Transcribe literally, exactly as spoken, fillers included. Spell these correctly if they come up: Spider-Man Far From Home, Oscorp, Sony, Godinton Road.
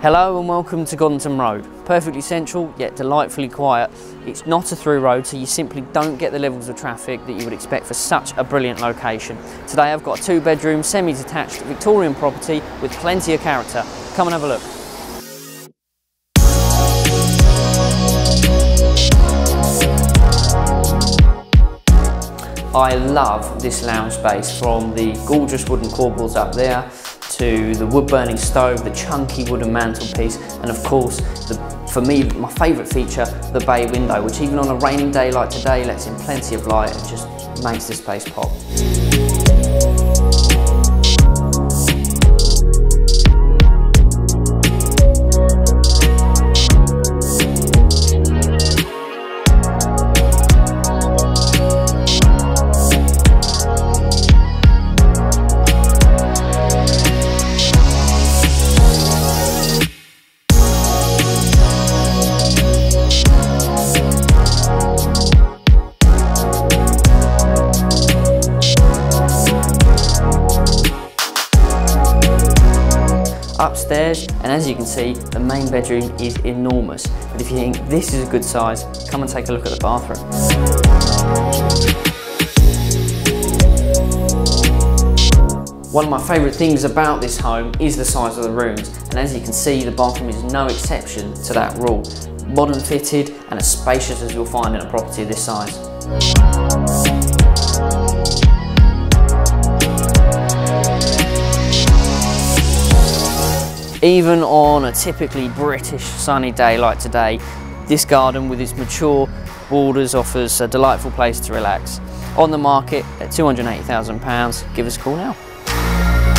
Hello and welcome to Godinton Road. Perfectly central yet delightfully quiet. It's not a through road, so you simply don't get the levels of traffic that you would expect for such a brilliant location. Today I've got a two bedroom semi-detached Victorian property with plenty of character. Come and have a look. I love this lounge space, from the gorgeous wooden cordboards up there to the wood burning stove, the chunky wooden mantelpiece, and of course, the, for me, my favourite feature, the bay window, which even on a rainy day like today lets in plenty of light and just makes the space pop. Upstairs, and as you can see, the main bedroom is enormous, but if you think this is a good size, come and take a look at the bathroom. One of my favourite things about this home is the size of the rooms, and as you can see, the bathroom is no exception to that rule. Modern fitted and as spacious as you'll find in a property of this size. Even on a typically British sunny day like today, this garden with its mature borders offers a delightful place to relax. On the market at two hundred and eighty thousand pounds, give us a call now.